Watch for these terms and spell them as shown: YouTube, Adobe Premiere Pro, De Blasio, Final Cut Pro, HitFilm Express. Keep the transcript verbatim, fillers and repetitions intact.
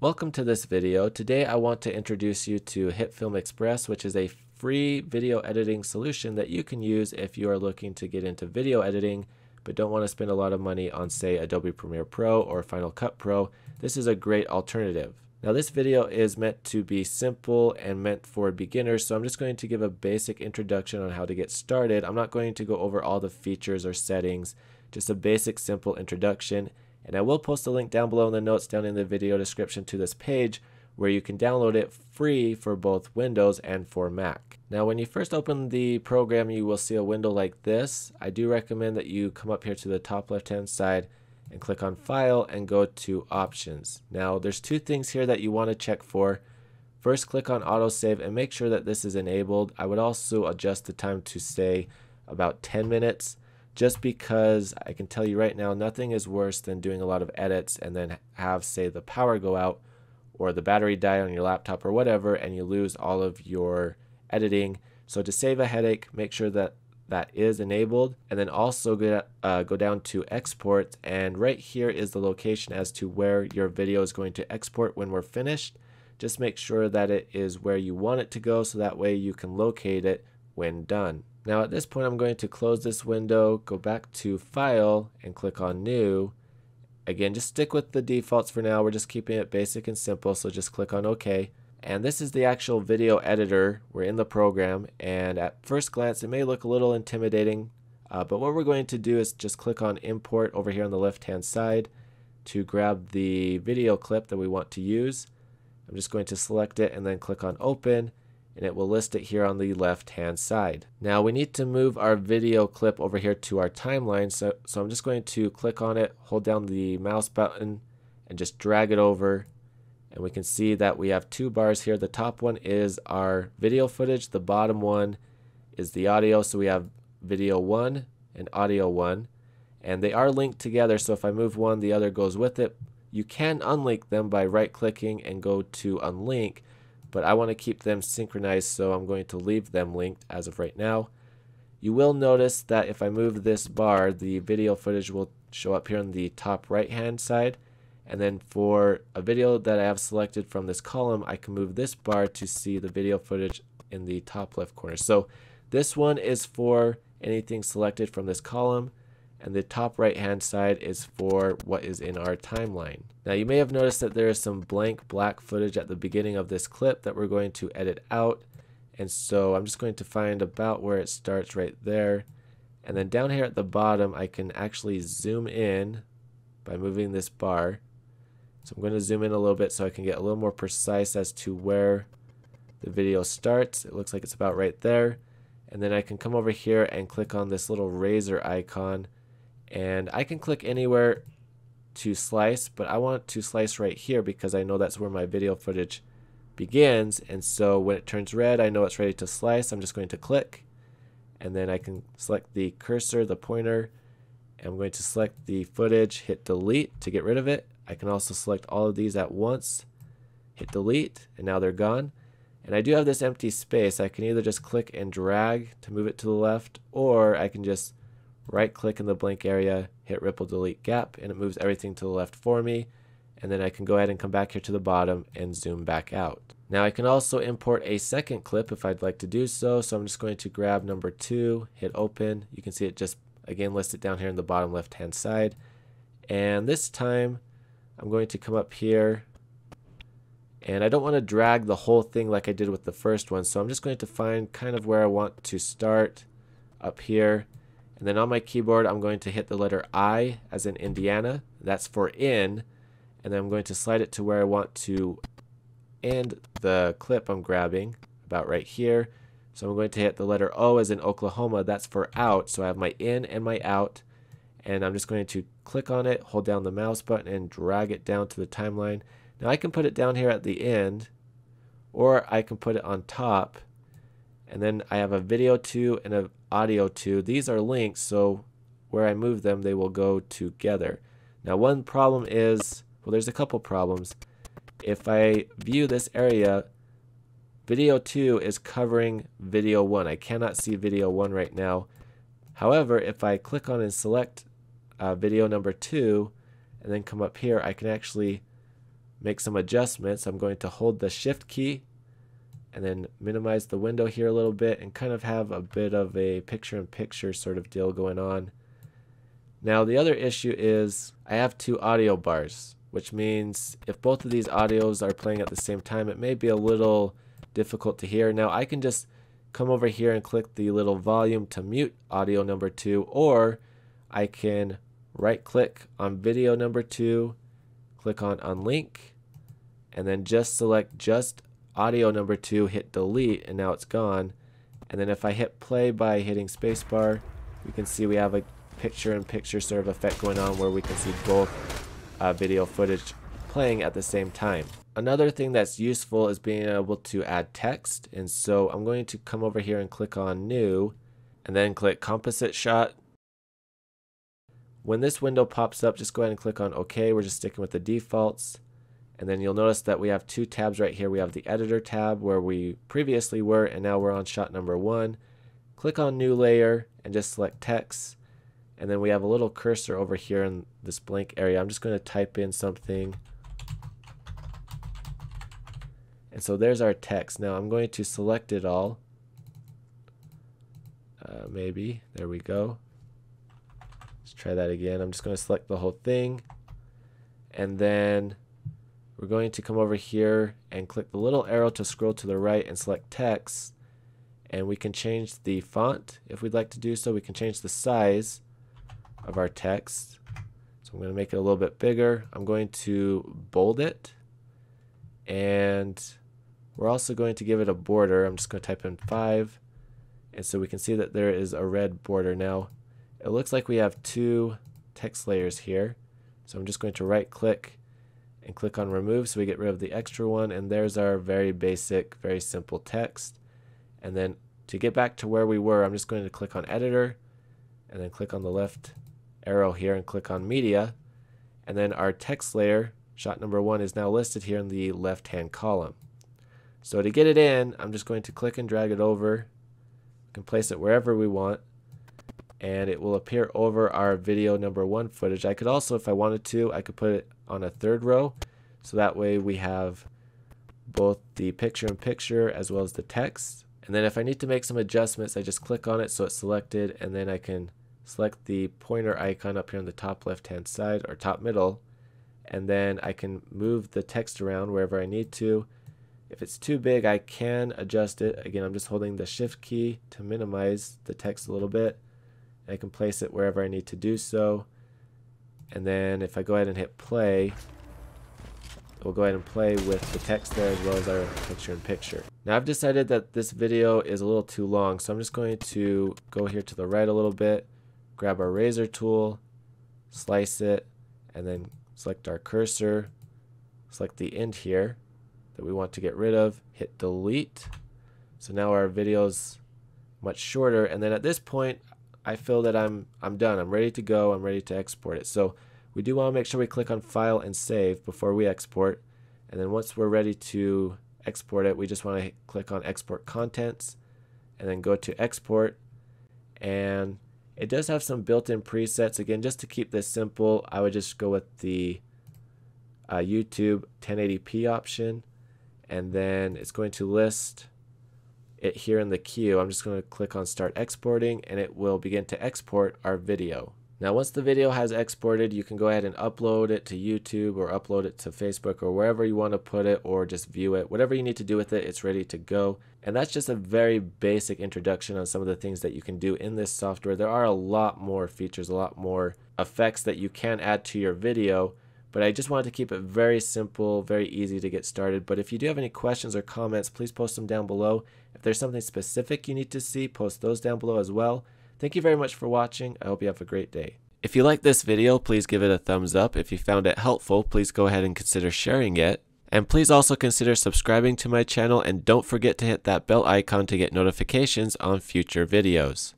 Welcome to this video. Today I want to introduce you to HitFilm Express, which is a free video editing solution that you can use if you are looking to get into video editing but don't want to spend a lot of money on, say, Adobe Premiere Pro or Final Cut Pro. This is a great alternative. Now this video is meant to be simple and meant for beginners, so I'm just going to give a basic introduction on how to get started. I'm not going to go over all the features or settings, just a basic simple introduction. And I will post a link down below in the notes down in the video description to this page where you can download it free for both Windows and for Mac. Now when you first open the program, you will see a window like this. I do recommend that you come up here to the top left hand side and click on File and go to Options. Now there's two things here that you want to check for. First, click on Autosave and make sure that this is enabled. I would also adjust the time to, say, about ten minutes. Just because I can tell you right now, nothing is worse than doing a lot of edits and then have, say, the power go out or the battery die on your laptop or whatever, and you lose all of your editing. So to save a headache, make sure that that is enabled, and then also go, uh, go down to export, and right here is the location as to where your video is going to export when we're finished. Just make sure that it is where you want it to go so that way you can locate it when done. Now at this point I'm going to close this window, go back to File and click on New. Again, just stick with the defaults for now, we're just keeping it basic and simple, so just click on OK. And this is the actual video editor. We're in the program, and at first glance it may look a little intimidating, uh, but what we're going to do is just click on Import over here on the left hand side to grab the video clip that we want to use. I'm just going to select it and then click on Open, and it will list it here on the left hand side. Now we need to move our video clip over here to our timeline, so, so I'm just going to click on it, hold down the mouse button and just drag it over, and we can see that we have two bars here. The top one is our video footage, the bottom one is the audio, so we have video one and audio one, and they are linked together, so if I move one the other goes with it. You can unlink them by right clicking and go to unlink, but I want to keep them synchronized, so I'm going to leave them linked as of right now. You will notice that if I move this bar, the video footage will show up here on the top right hand side, and then for a video that I have selected from this column, I can move this bar to see the video footage in the top left corner. So this one is for anything selected from this column, and the top right hand side is for what is in our timeline. Now you may have noticed that there is some blank black footage at the beginning of this clip that we're going to edit out, and so I'm just going to find about where it starts right there, and then down here at the bottom I can actually zoom in by moving this bar. So I'm going to zoom in a little bit so I can get a little more precise as to where the video starts. It looks like it's about right there, and then I can come over here and click on this little razor icon, and I can click anywhere to slice, but I want to slice right here because I know that's where my video footage begins, and so when it turns red I know it's ready to slice. I'm just going to click, and then I can select the cursor, the pointer, and I'm going to select the footage, hit delete to get rid of it. I can also select all of these at once, hit delete, and now they're gone. And I do have this empty space. I can either just click and drag to move it to the left, or I can just right click in the blank area, hit ripple delete gap, and it moves everything to the left for me, and then I can go ahead and come back here to the bottom and zoom back out. Now I can also import a second clip if I'd like to do so, so I'm just going to grab number two, hit open. You can see it just again listed down here in the bottom left hand side, and this time I'm going to come up here, and I don't want to drag the whole thing like I did with the first one, so I'm just going to find kind of where I want to start up here. And then on my keyboard I'm going to hit the letter I as in Indiana, that's for in, and then I'm going to slide it to where I want to end the clip I'm grabbing, about right here. So I'm going to hit the letter O as in Oklahoma, that's for out, so I have my in and my out, and I'm just going to click on it, hold down the mouse button and drag it down to the timeline. Now I can put it down here at the end, or I can put it on top, and then I have a video two and a audio two. These are linked, so where I move them they will go together. Now one problem is, well, there's a couple problems. If I view this area, video two is covering video one. I cannot see video one right now. However, if I click on and select uh, video number two and then come up here, I can actually make some adjustments. I'm going to hold the shift key and then minimize the window here a little bit and kind of have a bit of a picture-in-picture sort of deal going on. Now the other issue is I have two audio bars, which means if both of these audios are playing at the same time, it may be a little difficult to hear. Now I can just come over here and click the little volume to mute audio number two, or I can right click on video number two, click on unlink, and then just select just audio number two, hit delete, and now it's gone. And then if I hit play by hitting spacebar, you can see we have a picture in picture sort of effect going on where we can see both uh, video footage playing at the same time. Another thing that's useful is being able to add text, and so I'm going to come over here and click on new and then click composite shot. When this window pops up, just go ahead and click on OK. We're just sticking with the defaults, and then you'll notice that we have two tabs right here. We have the editor tab where we previously were, and now we're on shot number one. Click on new layer and just select text, and then we have a little cursor over here in this blank area. I'm just going to type in something. And so there's our text. Now I'm going to select it all. Uh, maybe. There we go. Let's try that again. I'm just going to select the whole thing. And then we're going to come over here and click the little arrow to scroll to the right and select text. And we can change the font if we'd like to do so. We can change the size of our text. So I'm going to make it a little bit bigger. I'm going to bold it. And we're also going to give it a border. I'm just going to type in five, and so we can see that there is a red border. Now it looks like we have two text layers here, so I'm just going to right click and click on remove so we get rid of the extra one, and there's our very basic, very simple text. And then to get back to where we were, I'm just going to click on editor and then click on the left arrow here and click on media, and then our text layer shot number one is now listed here in the left hand column. So to get it in, I'm just going to click and drag it over. We can place it wherever we want, and it will appear over our video number one footage. I could also, if I wanted to, I could put it on a third row, so that way we have both the picture in picture as well as the text. And then if I need to make some adjustments, I just click on it so it's selected, and then I can select the pointer icon up here on the top left hand side or top middle, and then I can move the text around wherever I need to. If it's too big, I can adjust it. Again, I'm just holding the shift key to minimize the text a little bit. I can place it wherever I need to do so. And then if I go ahead and hit play, it will go ahead and play with the text there as well as our picture in picture. Now I've decided that this video is a little too long, so I'm just going to go here to the right a little bit, grab our razor tool, slice it, and then select our cursor, select the end here that we want to get rid of, hit delete. So now our video's much shorter, and then at this point I feel that I'm I'm done. I'm ready to go. I'm ready to export it. So we do want to make sure we click on file and save before we export, and then once we're ready to export it, we just want to click on export contents and then go to export. And it does have some built-in presets. Again, just to keep this simple, I would just go with the uh, YouTube ten eighty p option, and then it's going to list it here in the queue. I'm just going to click on Start Exporting, and it will begin to export our video. Now, once the video has exported, you can go ahead and upload it to YouTube or upload it to Facebook or wherever you want to put it, or just view it. Whatever you need to do with it, it's ready to go. And that's just a very basic introduction on some of the things that you can do in this software. There are a lot more features, a lot more effects that you can add to your video, but I just wanted to keep it very simple, very easy to get started. But if you do have any questions or comments, please post them down below. If there's something specific you need to see, post those down below as well. Thank you very much for watching. I hope you have a great day. If you like this video, please give it a thumbs up. If you found it helpful, please go ahead and consider sharing it. And please also consider subscribing to my channel, and don't forget to hit that bell icon to get notifications on future videos.